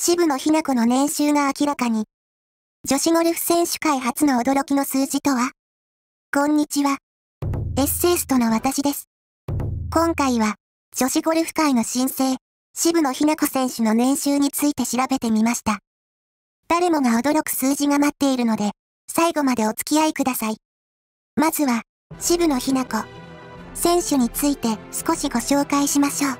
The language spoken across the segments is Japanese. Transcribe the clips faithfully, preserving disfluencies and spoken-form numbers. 渋野日向子の年収が明らかに。女子ゴルフ選手界初の驚きの数字とは？こんにちは。エッセイストの私です。今回は、女子ゴルフ界の新星、渋野日向子選手の年収について調べてみました。誰もが驚く数字が待っているので、最後までお付き合いください。まずは、渋野日向子選手について少しご紹介しましょう。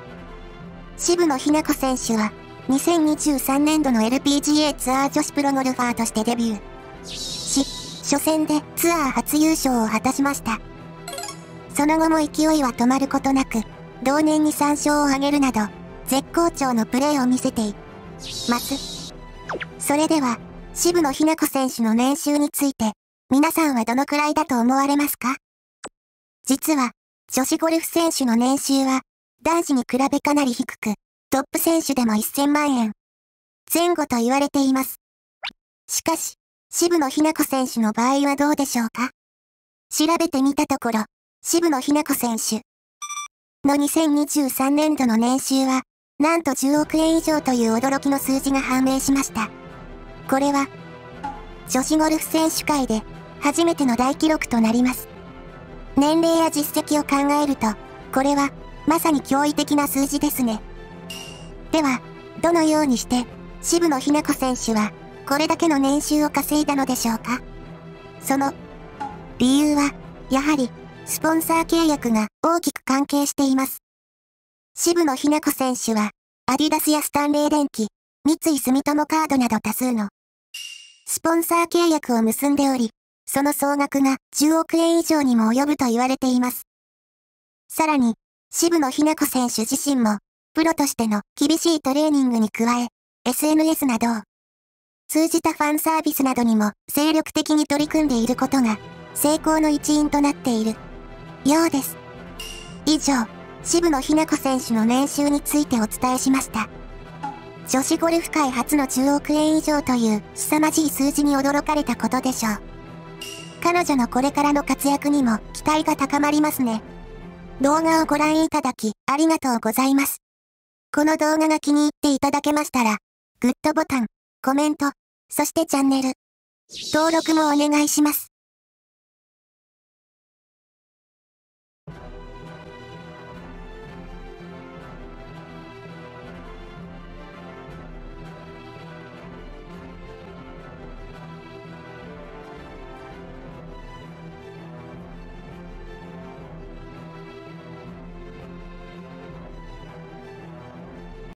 渋野日向子選手は、にせんにじゅうさんねんどの エルピージーエー ツアー女子プロゴルファーとしてデビューし、初戦でツアー初優勝を果たしました。その後も勢いは止まることなく、同年にさんしょうを挙げるなど、絶好調のプレーを見せています。それでは、渋野日向子選手の年収について、皆さんはどのくらいだと思われますか？実は、女子ゴルフ選手の年収は、男子に比べかなり低く、トップ選手でもせんまんえん前後と言われています。しかし、渋野日向子選手の場合はどうでしょうか？調べてみたところ、渋野日向子選手のにせんにじゅうさんねんどの年収は、なんとじゅうおくえん以上という驚きの数字が判明しました。これは、女子ゴルフ選手界で初めての大記録となります。年齢や実績を考えると、これは、まさに驚異的な数字ですね。では、どのようにして、渋野日向子選手は、これだけの年収を稼いだのでしょうか？その、理由は、やはり、スポンサー契約が大きく関係しています。渋野日向子選手は、アディダスやスタンレー電機、三井住友カードなど多数の、スポンサー契約を結んでおり、その総額がじゅうおくえん以上にも及ぶと言われています。さらに、渋野日向子選手自身も、プロとしての厳しいトレーニングに加え、エスエヌエス などを通じたファンサービスなどにも精力的に取り組んでいることが、成功の一因となっているようです。以上、渋野日向子選手の年収についてお伝えしました。女子ゴルフ界初のじゅうおくえん以上という凄まじい数字に驚かれたことでしょう。彼女のこれからの活躍にも期待が高まりますね。動画をご覧いただき、ありがとうございます。この動画が気に入っていただけましたら、グッドボタン、コメント、そしてチャンネル、登録もお願いします。